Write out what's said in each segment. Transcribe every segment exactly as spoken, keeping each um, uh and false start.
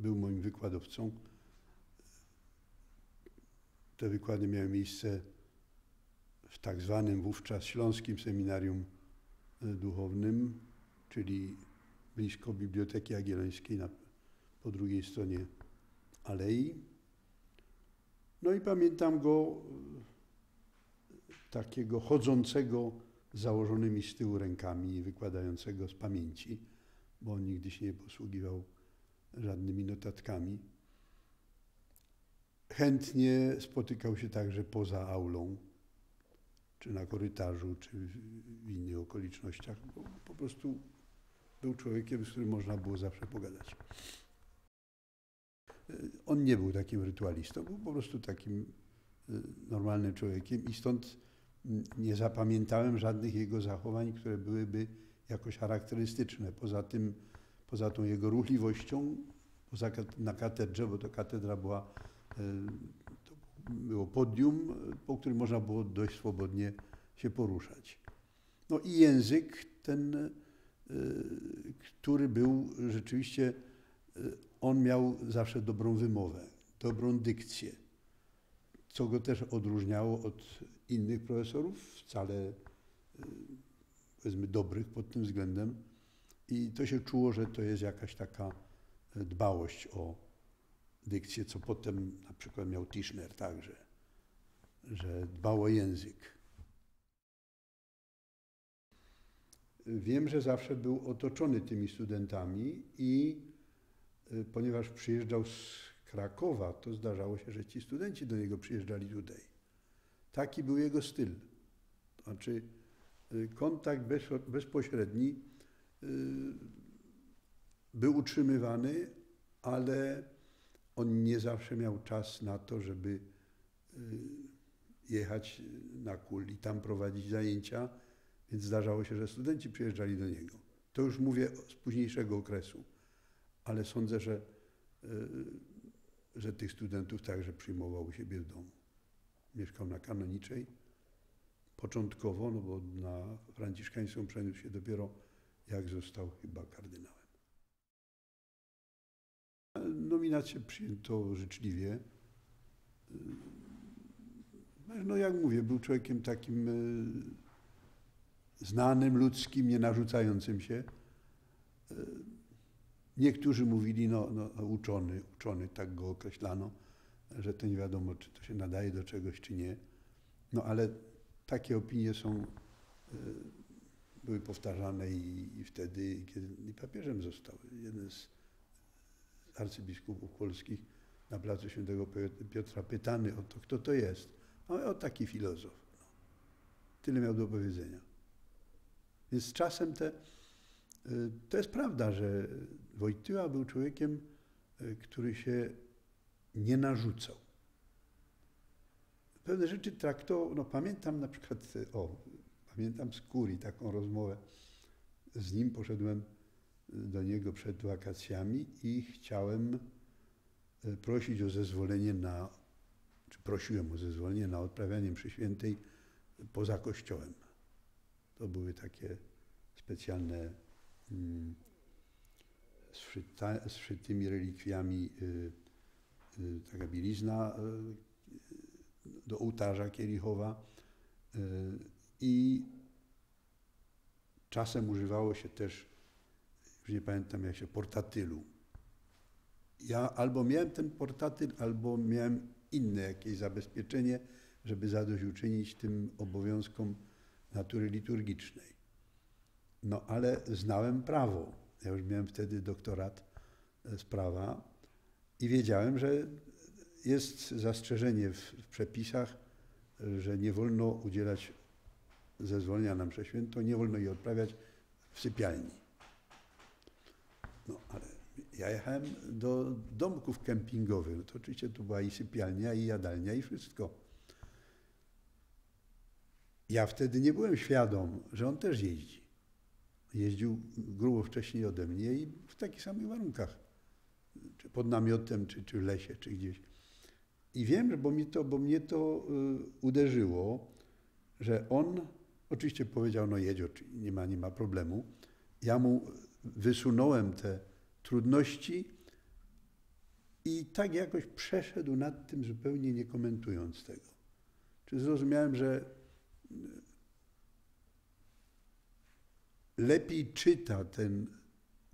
był moim wykładowcą. Te wykłady miały miejsce w tak zwanym wówczas Śląskim Seminarium Duchownym, czyli blisko Biblioteki Jagiellońskiej na, po drugiej stronie alei. No i pamiętam go takiego chodzącego z założonymi z tyłu rękami, wykładającego z pamięci, bo on nigdy się nie posługiwał żadnymi notatkami. Chętnie spotykał się także poza aulą, czy na korytarzu, czy w innych okolicznościach. Bo po prostu był człowiekiem, z którym można było zawsze pogadać. On nie był takim rytualistą, był po prostu takim normalnym człowiekiem i stąd nie zapamiętałem żadnych jego zachowań, które byłyby jakoś charakterystyczne. Poza tym, poza tą jego ruchliwością, poza na katedrze, bo to katedra była, to było podium, po którym można było dość swobodnie się poruszać. No i język ten, który był rzeczywiście, on miał zawsze dobrą wymowę, dobrą dykcję, co go też odróżniało od innych profesorów, wcale powiedzmy dobrych pod tym względem. I to się czuło, że to jest jakaś taka dbałość o dykcję, co potem na przykład miał Tischner także, że dbał o język. Wiem, że zawsze był otoczony tymi studentami i ponieważ przyjeżdżał z Krakowa, to zdarzało się, że ci studenci do niego przyjeżdżali tutaj. Taki był jego styl. Znaczy kontakt bezpośredni był utrzymywany, ale on nie zawsze miał czas na to, żeby jechać na K U L i tam prowadzić zajęcia, więc zdarzało się, że studenci przyjeżdżali do niego. To już mówię z późniejszego okresu, ale sądzę, że, że tych studentów także przyjmował u siebie w domu. Mieszkał na Kanoniczej początkowo, no bo na Franciszkańską przeniósł się dopiero jak został chyba kardynałem. Nominację przyjęto życzliwie. No jak mówię, był człowiekiem takim znanym, ludzkim, nie narzucającym się. Niektórzy mówili, no, no uczony, uczony, tak go określano, że to nie wiadomo, czy to się nadaje do czegoś, czy nie. No ale takie opinie są, były powtarzane i, i wtedy, kiedy papieżem został. Jeden z arcybiskupów polskich na placu św. Piotra pytany o to, kto to jest. A o taki filozof. No. Tyle miał do powiedzenia. Więc z czasem te... To jest prawda, że Wojtyła był człowiekiem, który się nie narzucał. Pewne rzeczy traktował, no pamiętam na przykład, o, pamiętam z Kuri taką rozmowę, z nim poszedłem do niego przed wakacjami i chciałem prosić o zezwolenie na, czy prosiłem o zezwolenie na odprawianie mszy świętej poza kościołem. To były takie specjalne z wszytymi relikwiami taka bielizna do ołtarza kielichowa i czasem używało się też, już nie pamiętam jak się, portatylu. Ja albo miałem ten portatyl, albo miałem inne jakieś zabezpieczenie, żeby zadośćuczynić tym obowiązkom natury liturgicznej. No ale znałem prawo, ja już miałem wtedy doktorat z prawa i wiedziałem, że jest zastrzeżenie w, w przepisach, że nie wolno udzielać zezwolenia na mszę świętą, nie wolno jej odprawiać w sypialni. No ale ja jechałem do domków kempingowych, no to oczywiście tu była i sypialnia, i jadalnia, i wszystko. Ja wtedy nie byłem świadom, że on też jeździ. Jeździł grubo wcześniej ode mnie i w takich samych warunkach, czy pod namiotem, czy, czy w lesie, czy gdzieś. I wiem, bo, mi to, bo mnie to y, uderzyło, że on oczywiście powiedział, no jedź, nie ma, nie ma problemu. Ja mu wysunąłem te trudności I tak jakoś przeszedł nad tym, zupełnie nie komentując tego. Czy zrozumiałem, że lepiej czyta ten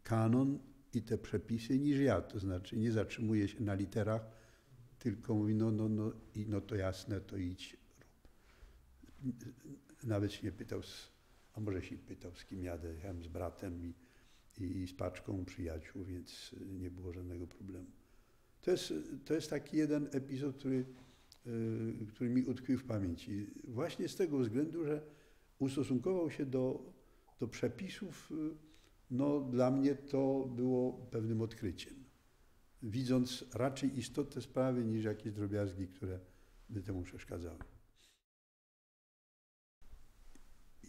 kanon i te przepisy niż ja. To znaczy nie zatrzymuje się na literach, tylko mówi, no, no, no, i no to jasne, to idź, rób. Nawet się nie pytał, z, a może się pytał, z kim jadę. Jechałem z bratem i, i, i z paczką przyjaciół, więc nie było żadnego problemu. To jest, to jest taki jeden epizod, który, yy, który mi utkwił w pamięci. Właśnie z tego względu, że ustosunkował się do, do przepisów, no dla mnie to było pewnym odkryciem. Widząc raczej istotę sprawy niż jakieś drobiazgi, które by temu przeszkadzały.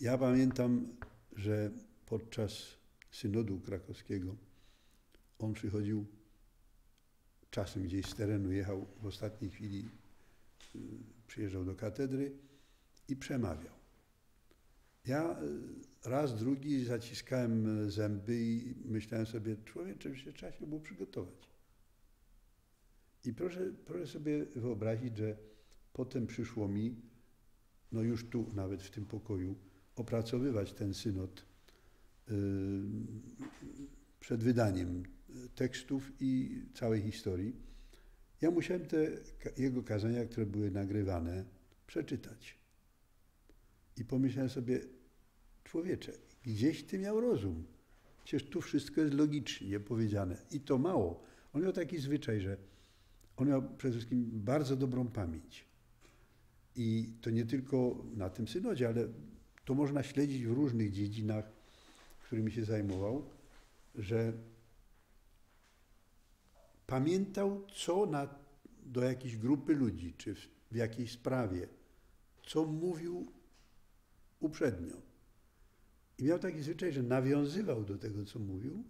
Ja pamiętam, że podczas synodu krakowskiego on przychodził czasem gdzieś z terenu, jechał w ostatniej chwili, przyjeżdżał do katedry i przemawiał. Ja raz, drugi zaciskałem zęby i myślałem sobie, człowiecze, przecież trzeba się było przygotować. I proszę, proszę sobie wyobrazić, że potem przyszło mi, no już tu, nawet w tym pokoju, opracowywać ten synod yy, przed wydaniem tekstów i całej historii. Ja musiałem te jego kazania, które były nagrywane, przeczytać. I pomyślałem sobie, człowiecze, gdzieś ty miał rozum. Przecież tu wszystko jest logicznie powiedziane. I to mało. On miał taki zwyczaj, że on miał przede wszystkim bardzo dobrą pamięć. I to nie tylko na tym synodzie, ale to można śledzić w różnych dziedzinach, którymi się zajmował, że pamiętał, co na, do jakiejś grupy ludzi, czy w, w jakiejś sprawie, co mówił uprzednio. I miał taki zwyczaj, że nawiązywał do tego, co mówił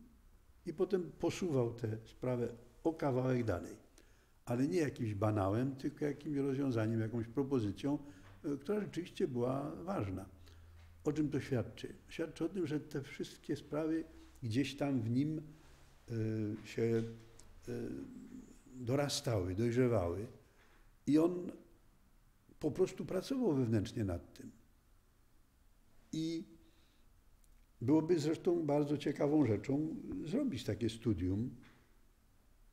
i potem posuwał tę sprawę o kawałek dalej. Ale nie jakimś banałem, tylko jakimś rozwiązaniem, jakąś propozycją, która rzeczywiście była ważna. O czym to świadczy? Świadczy o tym, że te wszystkie sprawy gdzieś tam w nim y, się y, dorastały, dojrzewały i on po prostu pracował wewnętrznie nad tym. I byłoby zresztą bardzo ciekawą rzeczą zrobić takie studium,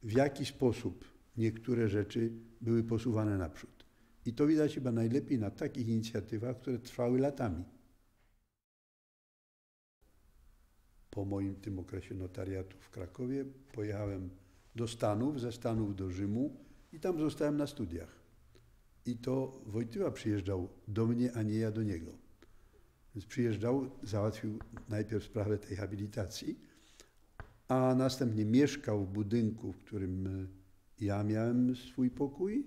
w jaki sposób niektóre rzeczy były posuwane naprzód. I to widać chyba najlepiej na takich inicjatywach, które trwały latami. Po moim tym okresie notariatu w Krakowie pojechałem do Stanów, ze Stanów do Rzymu i tam zostałem na studiach. I to Wojtyła przyjeżdżał do mnie, a nie ja do niego. Więc przyjeżdżał, załatwił najpierw sprawę tej habilitacji, a następnie mieszkał w budynku, w którym ja miałem swój pokój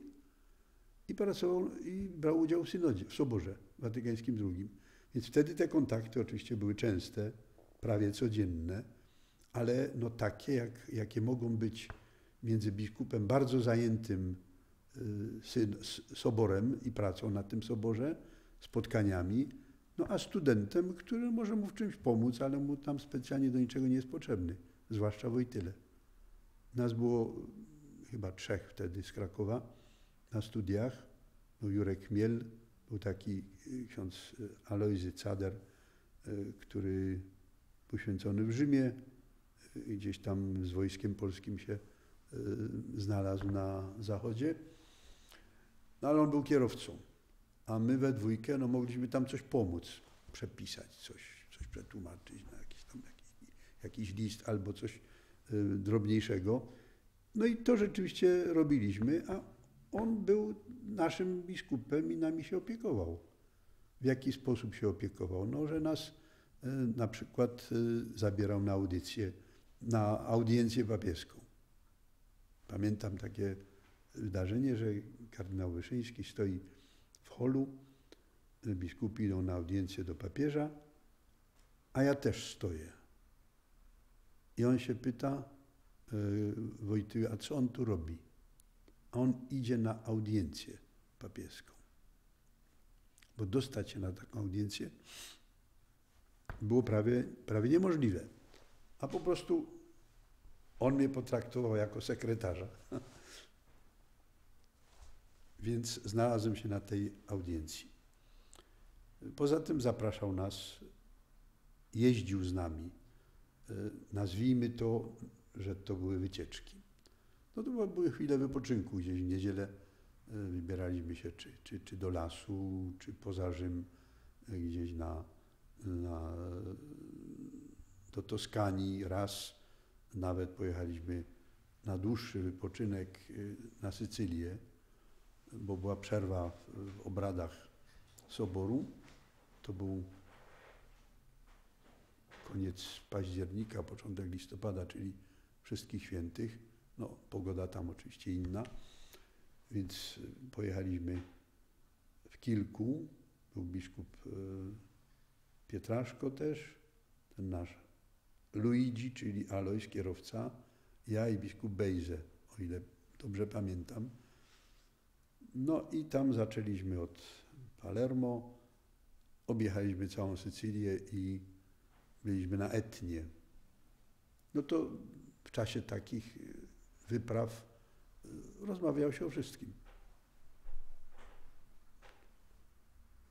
i pracował i brał udział w synodzie, w Soborze Watykańskim drugi. Więc wtedy te kontakty oczywiście były częste, prawie codzienne, ale no takie, jak, jakie mogą być między biskupem bardzo zajętym y, soborem i pracą na tym soborze, spotkaniami, no a studentem, który może mu w czymś pomóc, ale mu tam specjalnie do niczego nie jest potrzebny, zwłaszcza Wojtyle. Nas było chyba trzech wtedy z Krakowa na studiach. Był Jurek Miel, był taki ksiądz Alojzy Cader, który poświęcony w Rzymie, gdzieś tam z wojskiem polskim się znalazł na zachodzie. No ale on był kierowcą, a my we dwójkę no, mogliśmy tam coś pomóc, przepisać coś, coś przetłumaczyć na jakiś, tam, jakiś, jakiś list albo coś drobniejszego. No i to rzeczywiście robiliśmy, a on był naszym biskupem i nami się opiekował. W jaki sposób się opiekował? No, że nas y, na przykład y, zabierał na audycję, na audiencję papieską. Pamiętam takie wydarzenie, że kardynał Wyszyński stoi w holu, biskupi idą na audiencję do papieża, a ja też stoję. I on się pyta, Wojtyła, a co on tu robi? A on idzie na audiencję papieską. Bo dostać się na taką audiencję było prawie, prawie niemożliwe. A po prostu on mnie potraktował jako sekretarza więc znalazłem się na tej audiencji. Poza tym zapraszał nas, jeździł z nami. Nazwijmy to, że to były wycieczki. No to były chwile wypoczynku, gdzieś w niedzielę wybieraliśmy się czy, czy, czy do lasu, czy poza Rzym, gdzieś na, na, do Toskanii. Raz nawet pojechaliśmy na dłuższy wypoczynek na Sycylię, bo była przerwa w obradach Soboru. To był koniec października, początek listopada, czyli Wszystkich Świętych. No, pogoda tam oczywiście inna, więc pojechaliśmy w kilku. Był biskup Pietraszko też, ten nasz Luigi, czyli Alois, kierowca, ja i biskup Bejze, o ile dobrze pamiętam. No i tam zaczęliśmy od Palermo, objechaliśmy całą Sycylię i byliśmy na Etnie. No to w czasie takich wypraw rozmawiał się o wszystkim.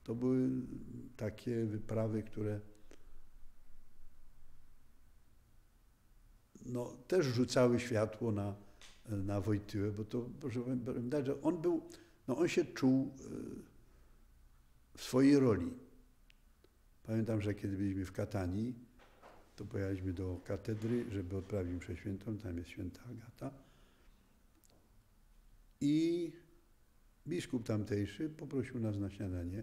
To były takie wyprawy, które no, też rzucały światło na, na Wojtyłę, bo to, proszę pamiętać, że on był, no on się czuł w swojej roli. Pamiętam, że kiedy byliśmy w Katanii, to pojechaliśmy do katedry, żeby odprawić mszę świętą, tam jest Święta Agata. I biskup tamtejszy poprosił nas na śniadanie,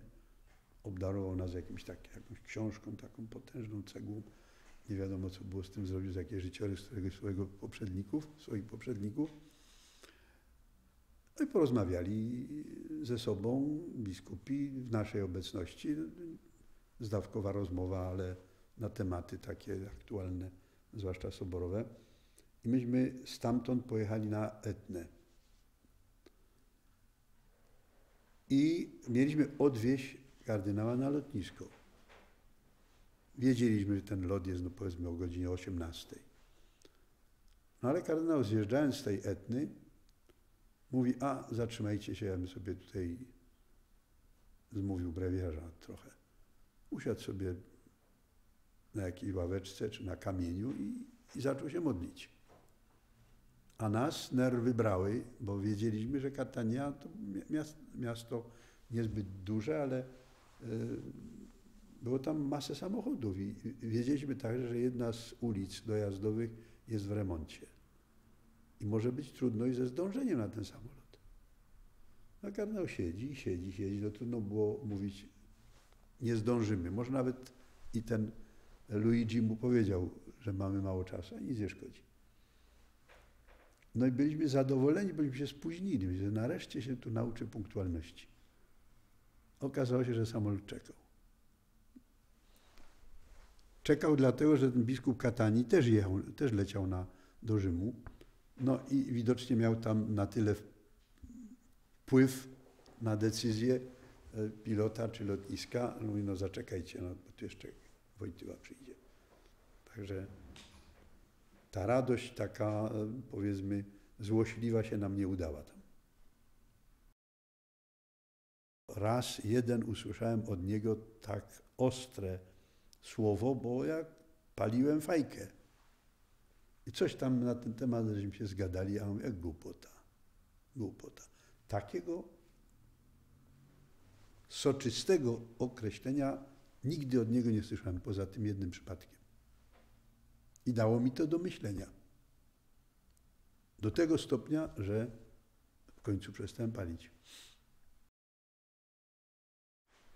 obdarował nas jakimś tak, jakąś książką, taką potężną cegłą. Nie wiadomo, co było z tym zrobił, z jakiej życiorys któregoś swojego poprzedników, swoich poprzedników. No i porozmawiali ze sobą biskupi w naszej obecności. Zdawkowa rozmowa, ale na tematy takie aktualne, zwłaszcza soborowe. I myśmy stamtąd pojechali na Etnę. I mieliśmy odwieźć kardynała na lotnisko. Wiedzieliśmy, że ten lot jest, no powiedzmy, o godzinie osiemnastej. No ale kardynał, zjeżdżając z tej Etny, mówi: a zatrzymajcie się, ja bym sobie tutaj zmówił brewiarza trochę. Usiadł sobie na jakiejś ławeczce czy na kamieniu i, i zaczął się modlić. A nas nerwy brały, bo wiedzieliśmy, że Katania to miasto, miasto niezbyt duże, ale y, było tam masę samochodów i wiedzieliśmy także, że jedna z ulic dojazdowych jest w remoncie. I może być trudność ze zdążeniem na ten samolot. No kardynał siedzi, siedzi, siedzi, no trudno było mówić, nie zdążymy. Może nawet i ten Luigi mu powiedział, że mamy mało czasu, a nic nie szkodzi. No i byliśmy zadowoleni, byliśmy się spóźnili, że nareszcie się tu nauczy punktualności. Okazało się, że samolot czekał. Czekał dlatego, że ten biskup Katani też jechał, też leciał na, do Rzymu. No i widocznie miał tam na tyle wpływ na decyzję pilota czy lotniska. Mówi: no zaczekajcie, no, bo tu jeszcze Wojtyła przyjdzie. Także ta radość taka, powiedzmy, złośliwa się nam nie udała tam. Raz jeden usłyszałem od niego tak ostre słowo, bo jak paliłem fajkę. I coś tam na ten temat, żeśmy się zgadali, a on mówi: głupota, głupota. Takiego soczystego określenia nigdy od niego nie słyszałem, poza tym jednym przypadkiem. I dało mi to do myślenia. Do tego stopnia, że w końcu przestałem palić.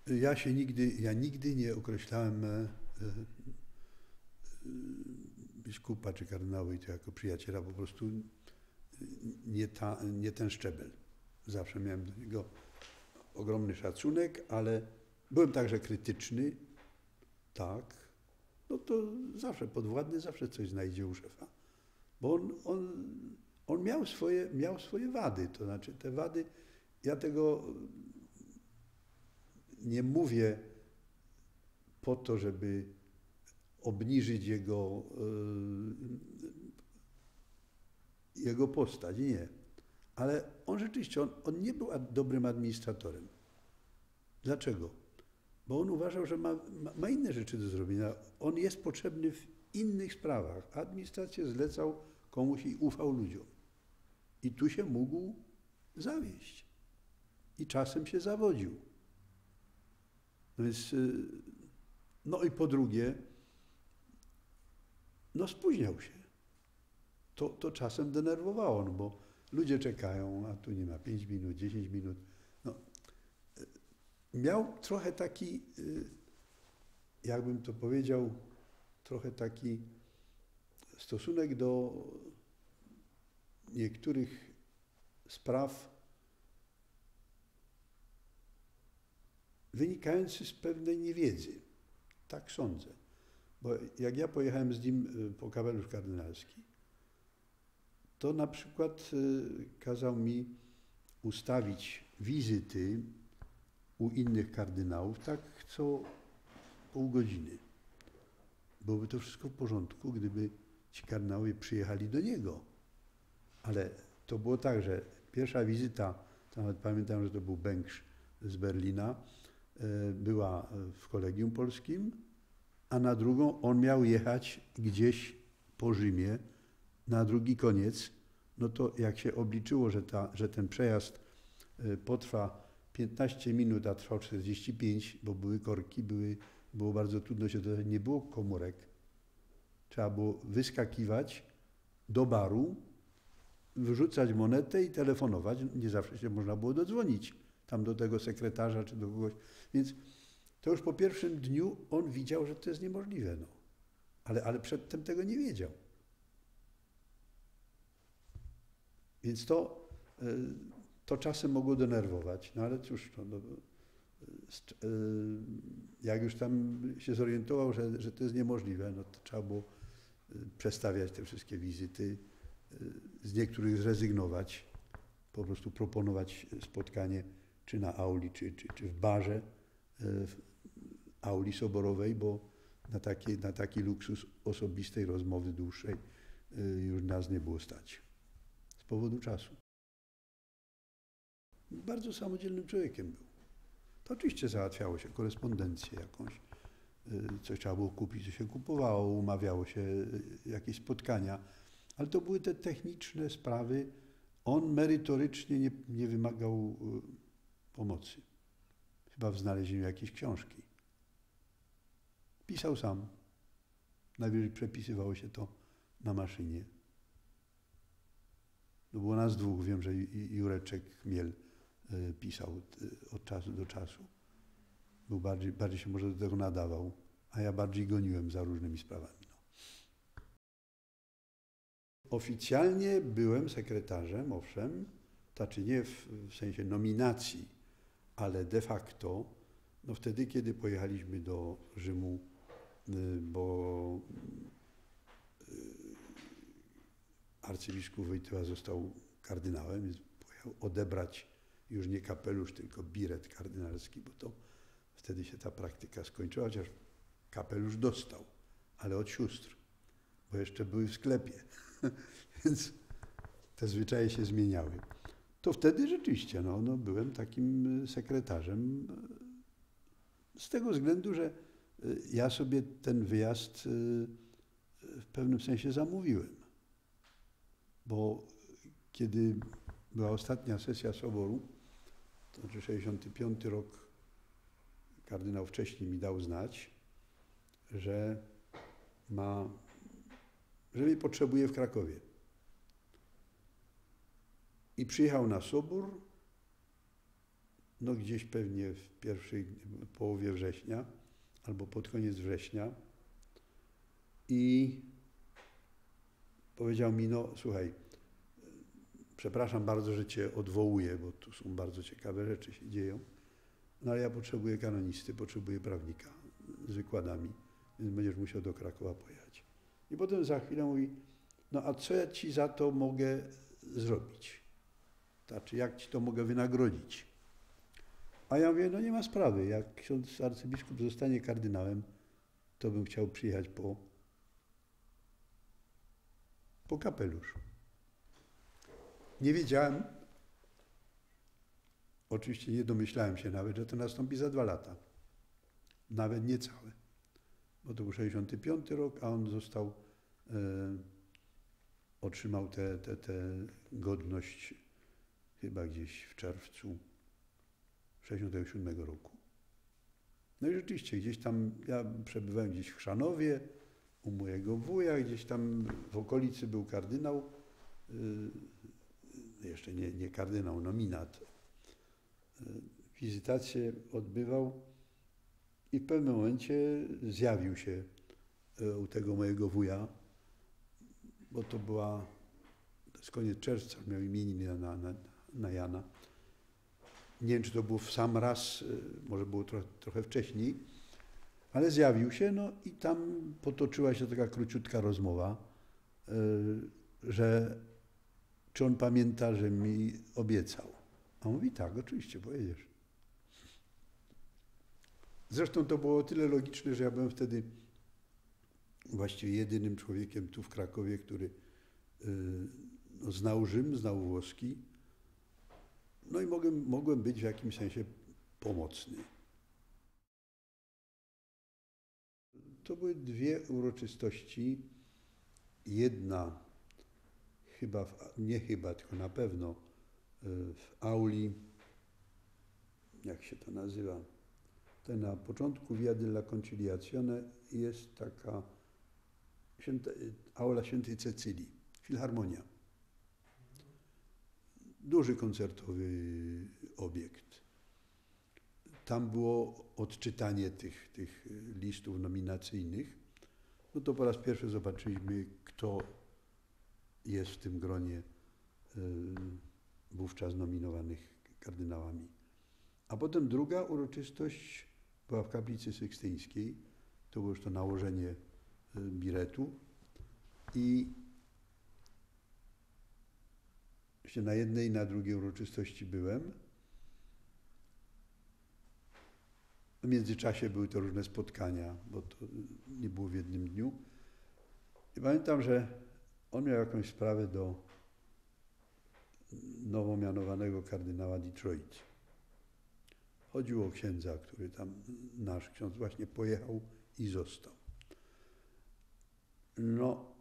Ja się nigdy, ja nigdy nie określałem biskupa czy kardynała i to jako przyjaciela, po prostu nie, ta, nie ten szczebel. Zawsze miałem do niego ogromny szacunek, ale byłem także krytyczny, tak. No to zawsze podwładny, zawsze coś znajdzie u szefa, bo on, on, on miał, swoje, miał swoje wady, to znaczy te wady, ja tego nie mówię po to, żeby obniżyć jego, jego postać, nie, Ale on rzeczywiście, on, on nie był dobrym administratorem. Dlaczego? Bo on uważał, że ma, ma inne rzeczy do zrobienia. On jest potrzebny w innych sprawach. Administrację zlecał komuś i ufał ludziom. I tu się mógł zawieść. I czasem się zawodził. No więc, no i po drugie, no spóźniał się. To, to czasem denerwowało, no bo ludzie czekają, a tu nie ma pięć minut, dziesięć minut. No, miał trochę taki, jakbym to powiedział, trochę taki stosunek do niektórych spraw wynikający z pewnej niewiedzy. Tak sądzę. Bo jak ja pojechałem z nim po kapelusz kardynalski, to na przykład kazał mi ustawić wizyty u innych kardynałów tak co pół godziny. Byłoby to wszystko w porządku, gdyby ci kardynałowie przyjechali do niego. Ale to było tak, że pierwsza wizyta, nawet pamiętam, że to był Bengsz z Berlina, była w Kolegium Polskim, a na drugą on miał jechać gdzieś po Rzymie, na drugi koniec. No to jak się obliczyło, że, ta, że ten przejazd potrwa piętnaście minut, a trwał czterdzieści pięć, bo były korki, były, było bardzo trudno się dostać, nie było komórek. Trzeba było wyskakiwać do baru, wyrzucać monetę i telefonować. Nie zawsze się można było dodzwonić tam do tego sekretarza czy do kogoś. Więc to już po pierwszym dniu on widział, że to jest niemożliwe. No. Ale, ale przedtem tego nie wiedział. Więc to, to czasem mogło denerwować. No ale cóż, no, no, jak już tam się zorientował, że, że to jest niemożliwe, no to trzeba było przestawiać te wszystkie wizyty, z niektórych zrezygnować, po prostu proponować spotkanie czy na auli, czy, czy, czy w barze, w auli soborowej, bo na taki, na taki luksus osobistej rozmowy dłuższej już nas nie było stać z powodu czasu. Bardzo samodzielnym człowiekiem był. To oczywiście załatwiało się korespondencję jakąś, coś trzeba było kupić, co się kupowało, umawiało się jakieś spotkania, ale to były te techniczne sprawy. On merytorycznie nie, nie wymagał pomocy. Chyba w znalezieniu jakiejś książki. Pisał sam. Najwyżej przepisywało się to na maszynie. No było nas dwóch. Wiem, że Jureczek Miel pisał od czasu do czasu. Był bardziej, bardziej się może do tego nadawał, a ja bardziej goniłem za różnymi sprawami. Oficjalnie byłem sekretarzem, owszem, znaczy nie w, w sensie nominacji, ale de facto, no wtedy, kiedy pojechaliśmy do Rzymu, bo arcybiskup Wojtyła został kardynałem, więc pojechał odebrać już nie kapelusz, tylko biret kardynalski, bo to wtedy się ta praktyka skończyła, chociaż kapelusz dostał, ale od sióstr, bo jeszcze były w sklepie. Więc te zwyczaje się zmieniały. To wtedy rzeczywiście no, no, byłem takim sekretarzem z tego względu, że ja sobie ten wyjazd w pewnym sensie zamówiłem. Bo kiedy była ostatnia sesja Soboru, to znaczy sześćdziesiąty piąty rok, kardynał wcześniej mi dał znać, że ma... że mnie potrzebuje w Krakowie. I przyjechał na Sobór, no gdzieś pewnie w pierwszej połowie września, albo pod koniec września i powiedział mi, no słuchaj, przepraszam bardzo, że cię odwołuję, bo tu są bardzo ciekawe rzeczy się dzieją, no ale ja potrzebuję kanonisty, potrzebuję prawnika z wykładami, więc będziesz musiał do Krakowa pojechać. I potem za chwilę mówi, no a co ja ci za to mogę zrobić? Znaczy, jak ci to mogę wynagrodzić? A ja mówię, no nie ma sprawy, jak ksiądz arcybiskup zostanie kardynałem, to bym chciał przyjechać po, po kapelusz. Nie wiedziałem, Oczywiście nie domyślałem się nawet, że to nastąpi za dwa lata. Nawet niecałe. Bo to był sześćdziesiąty piąty rok, a on został, e, otrzymał tę te, te, te godność chyba gdzieś w czerwcu sześćdziesiątego siódmego roku. No i rzeczywiście gdzieś tam, ja przebywałem gdzieś w Chrzanowie, u mojego wuja, gdzieś tam w okolicy był kardynał, y, jeszcze nie, nie kardynał, nominat. Y, wizytację odbywał i w pewnym momencie zjawił się y, u tego mojego wuja, bo to była, to jest koniec czerwca, miał imieniny na, na, na Jana. Nie wiem, czy to był w sam raz, może było trochę, trochę wcześniej, ale zjawił się, no i tam potoczyła się taka króciutka rozmowa, że czy on pamięta, że mi obiecał. A on mówi, tak, oczywiście, pojedziesz. Zresztą to było o tyle logiczne, że ja byłem wtedy właściwie jedynym człowiekiem tu w Krakowie, który no, znał Rzym, znał włoski. No i mogłem, mogłem być w jakimś sensie pomocny. To były dwie uroczystości. Jedna chyba, w, nie chyba, tylko na pewno w auli, jak się to nazywa, to na początku Via della Conciliazione jest taka święta, aula Świętej Cecylii, Filharmonia. Duży koncertowy obiekt. Tam było odczytanie tych, tych listów nominacyjnych. No to po raz pierwszy zobaczyliśmy, kto jest w tym gronie y, wówczas nominowanych kardynałami. A potem druga uroczystość była w Kaplicy Sykstyńskiej. To było już to nałożenie y, biretu. I na jednej i na drugiej uroczystości byłem. W międzyczasie były to różne spotkania, bo to nie było w jednym dniu. I pamiętam, że on miał jakąś sprawę do nowo mianowanego kardynała Detroit. Chodziło o księdza, który tam, nasz ksiądz właśnie pojechał i został. No,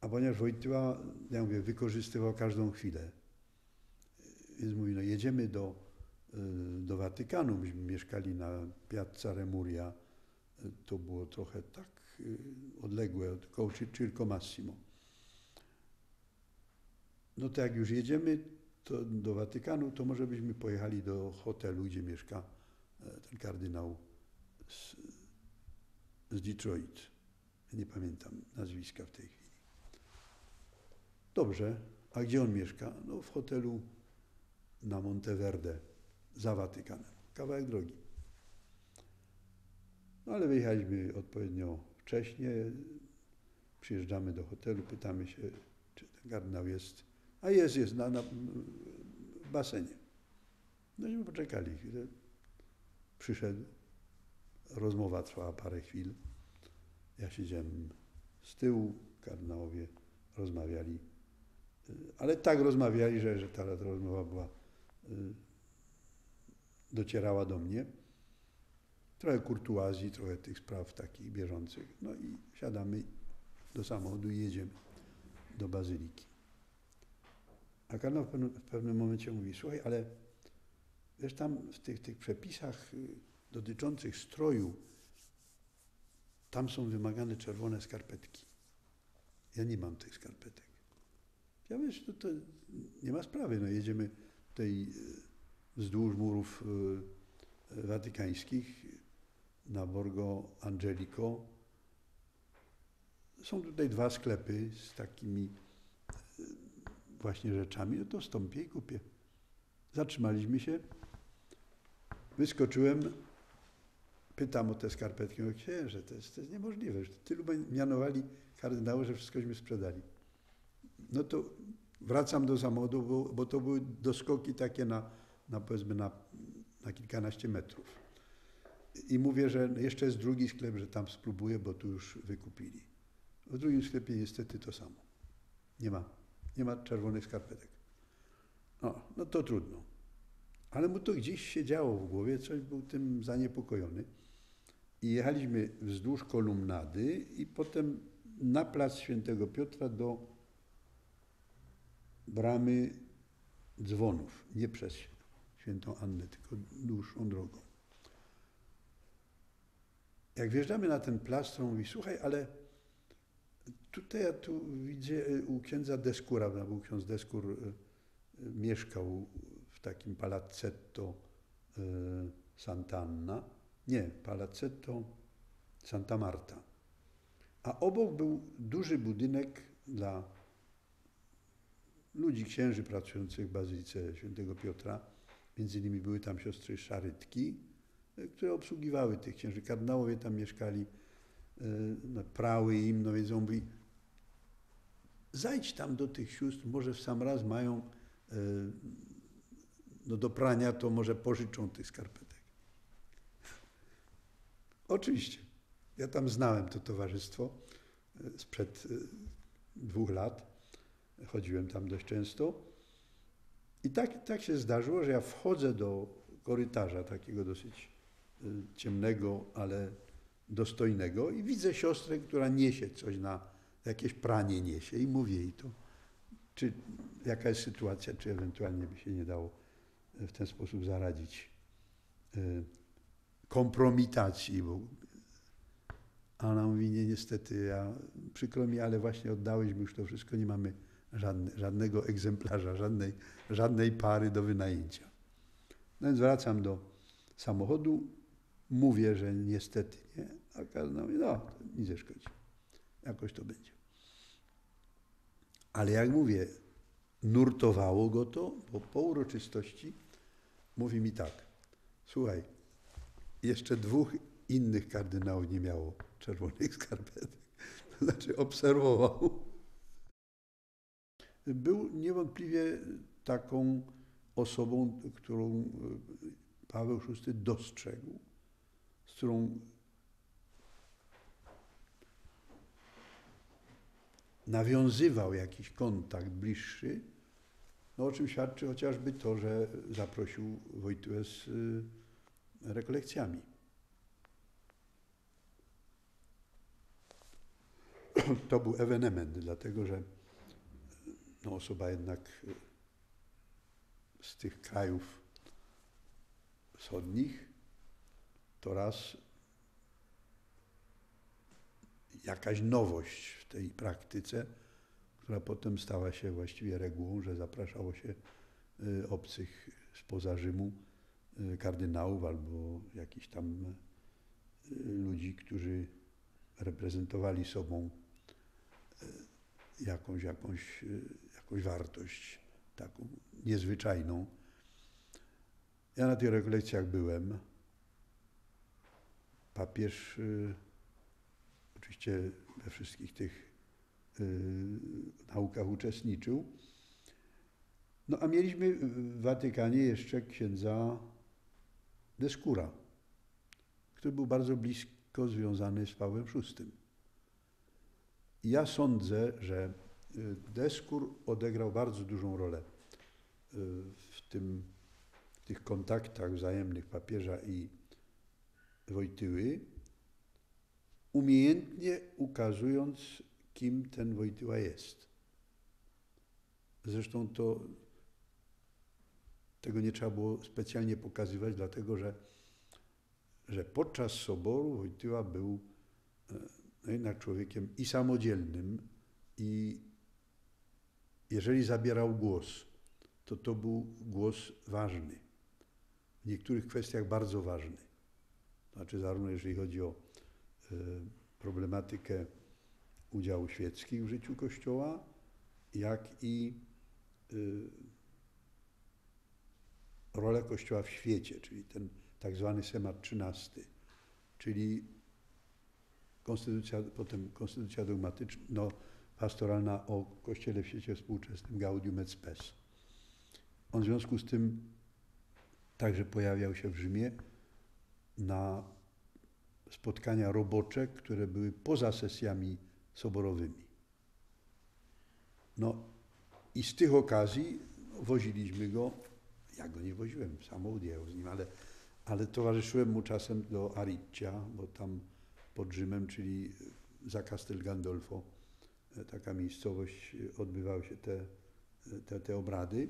a ponieważ Wojtyła, ja mówię, wykorzystywał każdą chwilę. Więc mówi, no jedziemy do, do Watykanu, myśmy mieszkali na Piazza Remuria, to było trochę tak odległe, koło Circo Massimo. No to jak już jedziemy to do Watykanu, to może byśmy pojechali do hotelu, gdzie mieszka ten kardynał z, z Detroit. Nie pamiętam nazwiska w tej chwili. Dobrze, a gdzie on mieszka? No w hotelu na Monteverde, za Watykanem. Kawałek drogi. No ale wyjechaliśmy odpowiednio wcześnie, przyjeżdżamy do hotelu, pytamy się, czy ten kardynał jest. A jest, jest na, na basenie. No i poczekali chwilę. Przyszedł, rozmowa trwała parę chwil. Ja siedziałem z tyłu, kardynałowie rozmawiali. Ale tak rozmawiali, że, że ta rozmowa była, docierała do mnie. Trochę kurtuazji, trochę tych spraw takich bieżących. No i siadamy do samochodu i jedziemy do Bazyliki. A kardynał w pewnym, w pewnym momencie mówi, słuchaj, ale wiesz tam w tych, tych przepisach dotyczących stroju, tam są wymagane czerwone skarpetki. Ja nie mam tych skarpetek. Ja wiesz, no to nie ma sprawy, no jedziemy tutaj wzdłuż murów watykańskich na Borgo Angelico. Są tutaj dwa sklepy z takimi właśnie rzeczami, no to wstąpię i kupię. Zatrzymaliśmy się, wyskoczyłem, pytam o te skarpetki, mówię, księże, to jest, to jest niemożliwe, że tylu mianowali kardynały, że wszystkośmy sprzedali. No to wracam do samochodu, bo, bo to były doskoki takie na, na powiedzmy na, na kilkanaście metrów. I mówię, że jeszcze jest drugi sklep, że tam spróbuję, bo tu już wykupili. W drugim sklepie niestety to samo. Nie ma, nie ma czerwonych skarpetek. No, no to trudno. Ale mu to gdzieś siedziało w głowie, coś był tym zaniepokojony. I jechaliśmy wzdłuż Kolumnady i potem na plac św. Piotra do Bramy Dzwonów, nie przez Świętą Annę, tylko dłuższą drogą. Jak wjeżdżamy na ten plac, to on mówi, słuchaj, ale tutaj ja tu widzę u księdza Deskura, bo ksiądz Deskur mieszkał w takim Palacetto Santa Anna, nie, Palacetto Santa Marta. A obok był duży budynek dla ludzi, księży pracujących w Bazylice św. Piotra. Między innymi były tam siostry Szarytki, które obsługiwały tych księży. Kardynałowie tam mieszkali, prały im, no więc on mówi, zajdź tam do tych sióstr, może w sam raz mają no do prania, to może pożyczą tych skarpetek. Oczywiście, ja tam znałem to towarzystwo sprzed dwóch lat. Chodziłem tam dość często i tak, tak się zdarzyło, że ja wchodzę do korytarza takiego dosyć ciemnego, ale dostojnego i widzę siostrę, która niesie coś na jakieś pranie niesie i mówię jej to, czy jaka jest sytuacja, czy ewentualnie by się nie dało w ten sposób zaradzić kompromitacji. Bo a ona mówi, nie, niestety, ja, przykro mi, ale właśnie oddałyśmy już to wszystko, nie mamy żadne, żadnego egzemplarza, żadnej, żadnej pary do wynajęcia. No więc wracam do samochodu, mówię, że niestety nie, a kardynał mówi, no, nic nie szkodzi, jakoś to będzie. Ale jak mówię, nurtowało go to, bo po uroczystości mówi mi tak, słuchaj, jeszcze dwóch innych kardynałów nie miało czerwonych skarpetek, to znaczy obserwował. Był niewątpliwie taką osobą, którą Paweł szósty dostrzegł, z którą nawiązywał jakiś kontakt bliższy, no o czym świadczy chociażby to, że zaprosił Wojtyłę z rekolekcjami. To był ewenement, dlatego że no osoba jednak z tych krajów wschodnich to raz jakaś nowość w tej praktyce, która potem stała się właściwie regułą, że zapraszało się obcych spoza Rzymu, kardynałów albo jakichś tam ludzi, którzy reprezentowali sobą jakąś, jakąś, jakąś wartość, taką niezwyczajną. Ja na tych rekolekcjach byłem. Papież y, oczywiście we wszystkich tych y, naukach uczestniczył. No a mieliśmy w Watykanie jeszcze księdza Deskura, który był bardzo blisko związany z Pawłem szóstym. Ja sądzę, że Deskur odegrał bardzo dużą rolę w, tym, w tych kontaktach wzajemnych papieża i Wojtyły, umiejętnie ukazując, kim ten Wojtyła jest. Zresztą to, tego nie trzeba było specjalnie pokazywać, dlatego że, że podczas soboru Wojtyła był no jednak człowiekiem i samodzielnym, i jeżeli zabierał głos, to to był głos ważny. W niektórych kwestiach bardzo ważny. Znaczy zarówno jeżeli chodzi o y, problematykę udziału świeckich w życiu Kościoła, jak i y, rolę Kościoła w świecie, czyli ten tak zwany schemat trzynasty, czyli Konstytucja, potem konstytucja dogmatyczna, no, pastoralna o Kościele w świecie współczesnym, Gaudium et Spes. On w związku z tym także pojawiał się w Rzymie na spotkania robocze, które były poza sesjami soborowymi. No i z tych okazji woziliśmy go Ja go nie woziłem, sam odjechał z nim, ale, ale towarzyszyłem mu czasem do Ariccia, bo tam pod Rzymem, czyli za Castel Gandolfo, taka miejscowość, odbywały się te, te, te obrady.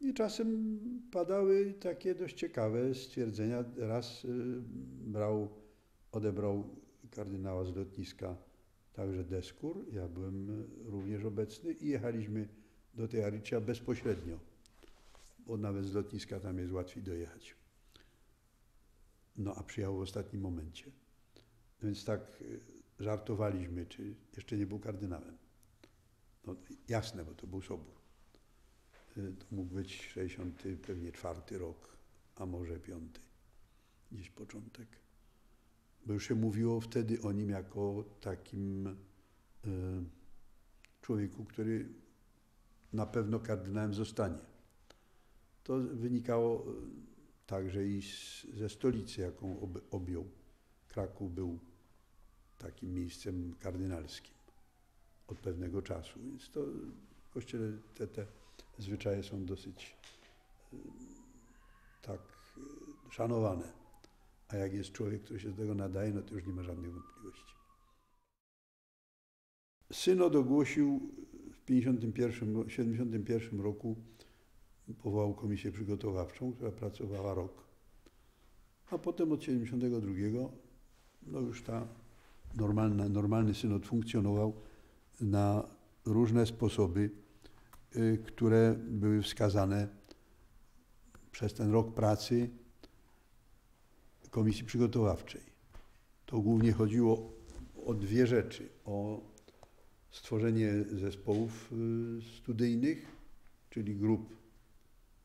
I czasem padały takie dość ciekawe stwierdzenia. Raz brał, odebrał kardynała z lotniska także Deskur, ja byłem również obecny i jechaliśmy do tej Ariccia bezpośrednio, bo nawet z lotniska tam jest łatwiej dojechać. No a przyjechał w ostatnim momencie, więc tak żartowaliśmy, czy jeszcze nie był kardynałem. No jasne, bo to był Sobór. To mógł być sześćdziesiąty, pewnie czwarty rok, a może piąty, gdzieś początek. Bo już się mówiło wtedy o nim jako takim y, człowieku, który na pewno kardynałem zostanie. To wynikało także i z, ze stolicy, jaką ob, objął. Kraków był takim miejscem kardynalskim od pewnego czasu, więc to w kościele te, te zwyczaje są dosyć y, tak y, szanowane. A jak jest człowiek, który się do tego nadaje, no to już nie ma żadnych wątpliwości. Synod ogłosił w tysiąc dziewięćset siedemdziesiątym pierwszym roku, powołał komisję przygotowawczą, która pracowała rok, a potem od tysiąc dziewięćset siedemdziesiątego drugiego no już ta normalna, normalny synod funkcjonował na różne sposoby, które były wskazane przez ten rok pracy komisji przygotowawczej. To głównie chodziło o dwie rzeczy. O stworzenie zespołów studyjnych, czyli grup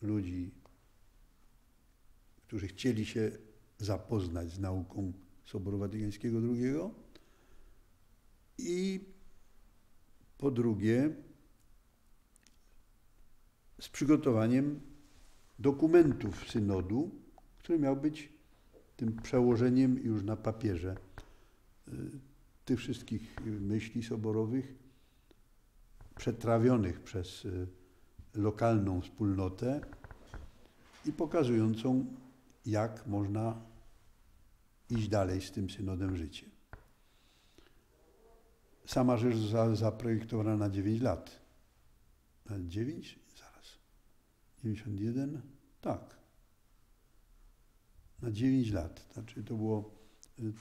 ludzi, którzy chcieli się zapoznać z nauką Soboru Watykańskiego drugiego. I po drugie, z przygotowaniem dokumentów synodu, który miał być tym przełożeniem już na papierze tych wszystkich myśli soborowych przetrawionych przez lokalną wspólnotę i pokazującą, jak można iść dalej z tym synodem w życie. Sama rzecz zaprojektowana na dziewięć lat. Na dziewięć? Zaraz. dziewięćdziesiąt jeden? Tak. Na dziewięć lat. Znaczy to, było,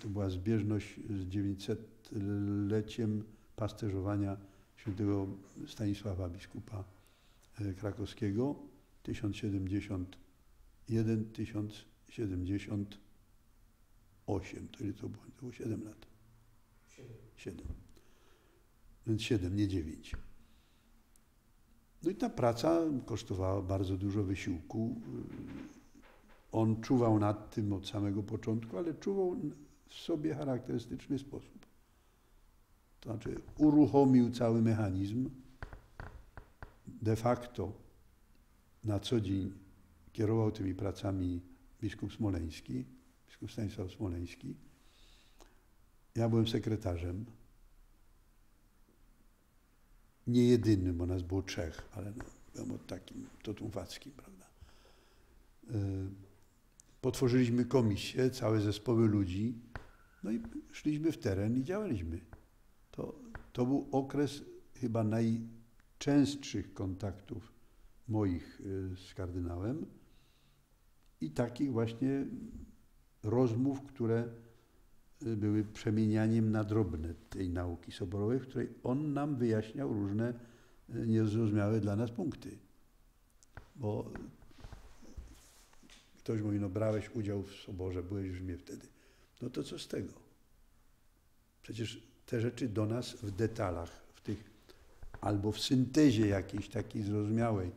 to była zbieżność z dziewięćsetleciem pasterzowania świętego Stanisława, biskupa krakowskiego, tysiąc siedemdziesiąt jeden do tysiąc siedemdziesiąt osiem. To ile to było? To było siedem lat. siedem. Więc siedem, nie dziewięć. No i ta praca kosztowała bardzo dużo wysiłku. On czuwał nad tym od samego początku, ale czuwał w sobie charakterystyczny sposób. To znaczy uruchomił cały mechanizm. De facto na co dzień kierował tymi pracami biskup Smoleński, biskup Stanisław Smoleński. Ja byłem sekretarzem. Nie jedynym, bo nas było trzech, ale no, byłem od takim totumfackim, prawda. Potworzyliśmy komisję, całe zespoły ludzi, no i szliśmy w teren i działaliśmy. To, to był okres chyba najczęstszych kontaktów moich z kardynałem i takich właśnie rozmów, które były przemienianiem na drobne tej nauki soborowej, w której on nam wyjaśniał różne niezrozumiałe dla nas punkty. Bo ktoś mówi, no brałeś udział w soborze, byłeś już mnie wtedy. No to co z tego? Przecież te rzeczy do nas w detalach, w tych, albo w syntezie jakiejś takiej zrozumiałej,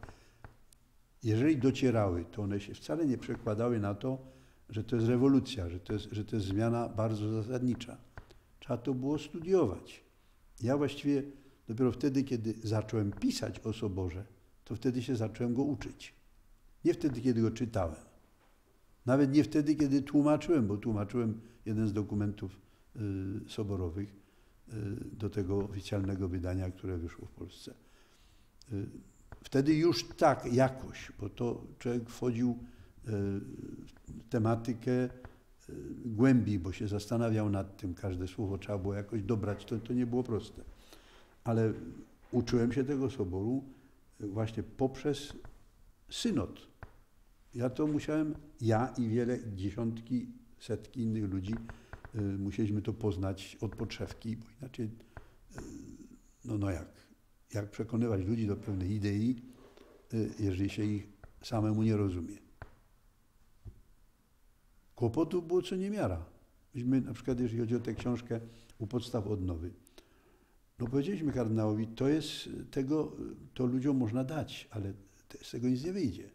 jeżeli docierały, to one się wcale nie przekładały na to, że to jest rewolucja, że to jest, że to jest zmiana bardzo zasadnicza. Trzeba to było studiować. Ja właściwie dopiero wtedy, kiedy zacząłem pisać o soborze, to wtedy się zacząłem go uczyć. Nie wtedy, kiedy go czytałem. Nawet nie wtedy, kiedy tłumaczyłem, bo tłumaczyłem jeden z dokumentów y, soborowych y, do tego oficjalnego wydania, które wyszło w Polsce. Y, Wtedy już tak jakoś, bo to człowiek wchodził w tematykę głębiej, bo się zastanawiał nad tym, każde słowo trzeba było jakoś dobrać, to, to nie było proste. Ale uczyłem się tego soboru właśnie poprzez synod. Ja to musiałem, ja i wiele, dziesiątki, setki innych ludzi, musieliśmy to poznać od podszewki, bo inaczej, no, no jak, jak przekonywać ludzi do pewnych idei, jeżeli się ich samemu nie rozumie. Kłopotów było co niemiara. Myśmy na przykład, jeżeli chodzi o tę książkę U podstaw odnowy, no powiedzieliśmy kardynałowi, to jest tego, to ludziom można dać, ale z tego nic nie wyjdzie.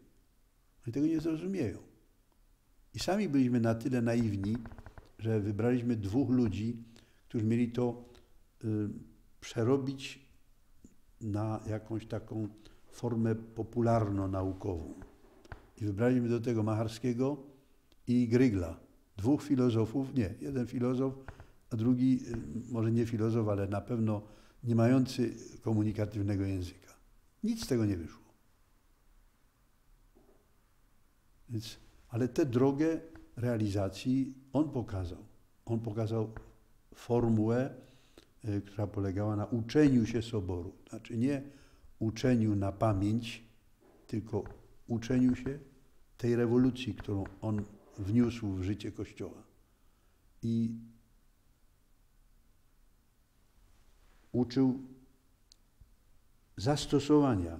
Oni tego nie zrozumieją. I sami byliśmy na tyle naiwni, że wybraliśmy dwóch ludzi, którzy mieli to y, przerobić na jakąś taką formę popularno-naukową. I wybraliśmy do tego Macharskiego i Grygla. Dwóch filozofów, nie, jeden filozof, a drugi, y, może nie filozof, ale na pewno nie mający komunikatywnego języka. Nic z tego nie wyszło. Więc, ale tę drogę realizacji on pokazał. On pokazał formułę, y, która polegała na uczeniu się soboru. Znaczy nie uczeniu na pamięć, tylko uczeniu się tej rewolucji, którą on wniósł w życie Kościoła. I uczył zastosowania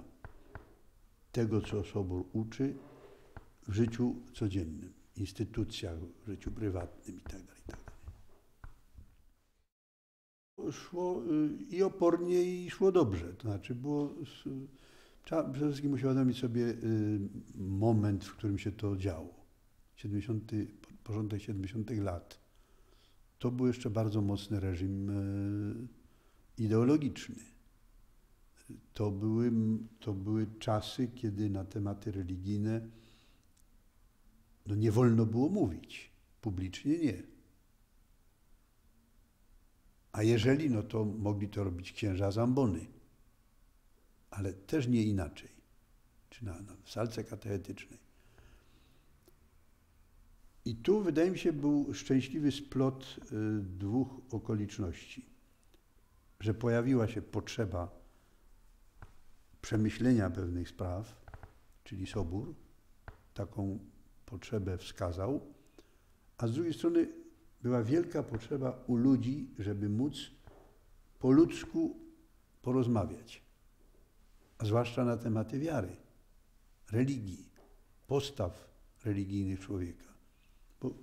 tego, co sobor uczy w życiu codziennym, instytucjach, w życiu prywatnym itd. itd. Szło i opornie, i szło dobrze. To znaczy było, trzeba przede wszystkim uświadomić sobie moment, w którym się to działo. siedemdziesiąty, początek siedemdziesiątych lat. To był jeszcze bardzo mocny reżim ideologiczny. To były, to były czasy, kiedy na tematy religijne no nie wolno było mówić, publicznie nie. A jeżeli, no to mogli to robić księża z ambony, ale też nie inaczej, czy na, na, w salce katechetycznej. I tu, wydaje mi się, był szczęśliwy splot y, dwóch okoliczności, że pojawiła się potrzeba przemyślenia pewnych spraw, czyli sobór, taką potrzebę wskazał, a z drugiej strony była wielka potrzeba u ludzi, żeby móc po ludzku porozmawiać, a zwłaszcza na tematy wiary, religii, postaw religijnych człowieka. Bo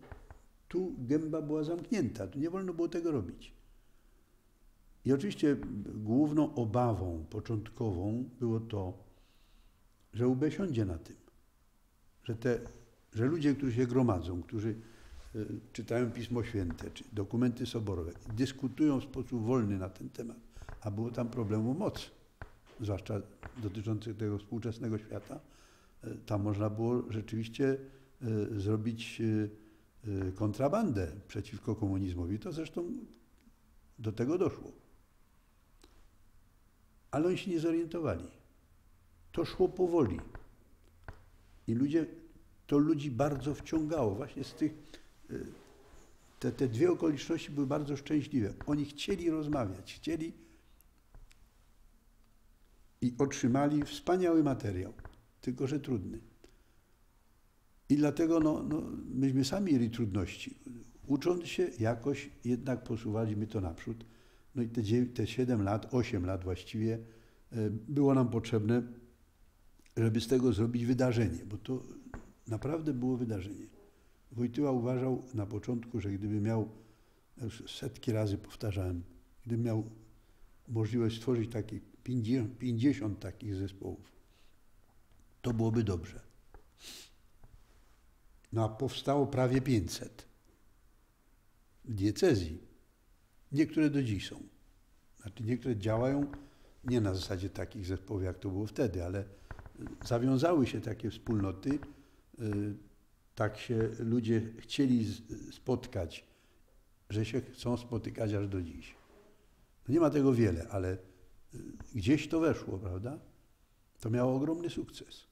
tu gęba była zamknięta, tu nie wolno było tego robić. I oczywiście główną obawą początkową było to, że U B siądzie na tym, że te że ludzie, którzy się gromadzą, którzy czytają Pismo Święte, czy dokumenty soborowe, dyskutują w sposób wolny na ten temat, a było tam problemu moc, zwłaszcza dotyczących tego współczesnego świata, tam można było rzeczywiście zrobić kontrabandę przeciwko komunizmowi. To zresztą do tego doszło. Ale oni się nie zorientowali. To szło powoli. I ludzie... To ludzi bardzo wciągało. Właśnie z tych, te, te dwie okoliczności były bardzo szczęśliwe. Oni chcieli rozmawiać, chcieli i otrzymali wspaniały materiał, tylko że trudny. I dlatego no, no, myśmy sami mieli trudności. Ucząc się jakoś, jednak posuwaliśmy to naprzód. No i te, te siedem lat, osiem lat właściwie było nam potrzebne, żeby z tego zrobić wydarzenie, bo to naprawdę było wydarzenie. Wojtyła uważał na początku, że gdyby miał, już setki razy powtarzałem, gdyby miał możliwość stworzyć takich pięćdziesiąt takich zespołów, to byłoby dobrze. No a powstało prawie pięćset w diecezji. Niektóre do dziś są. Znaczy niektóre działają nie na zasadzie takich zespołów, jak to było wtedy, ale zawiązały się takie wspólnoty. Tak się ludzie chcieli spotkać, że się chcą spotykać aż do dziś. No nie ma tego wiele, ale gdzieś to weszło, prawda? To miało ogromny sukces.